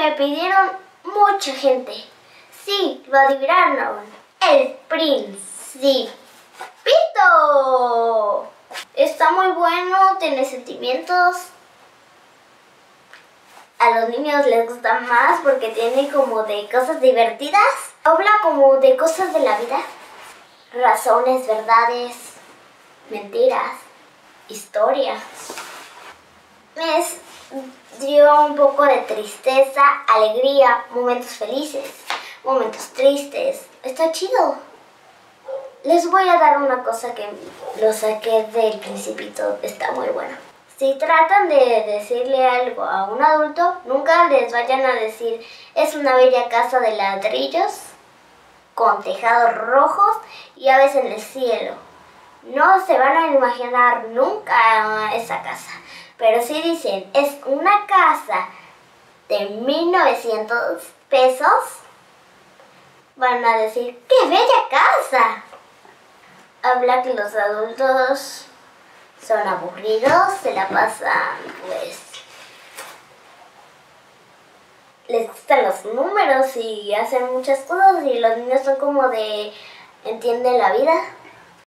me pidieron mucha gente. Sí, lo adivinaron. El Principito. Está muy bueno, tiene sentimientos. A los niños les gusta más porque tiene como de cosas divertidas. Habla como de cosas de la vida. Razones, verdades, mentiras, historias. Me dio un poco de tristeza, alegría, momentos felices, momentos tristes. Está chido. Les voy a dar una cosa que lo saqué del Principito. Está muy bueno. Si tratan de decirle algo a un adulto, nunca les vayan a decir, es una bella casa de ladrillos con tejados rojos y aves en el cielo. No se van a imaginar nunca esa casa, pero sí dicen, es una casa de 1900 pesos. Van a decir, ¡qué bella casa! Habla que los adultos son aburridos, se la pasan, pues, les gustan los números y hacen muchas cosas y los niños son como de, entienden la vida.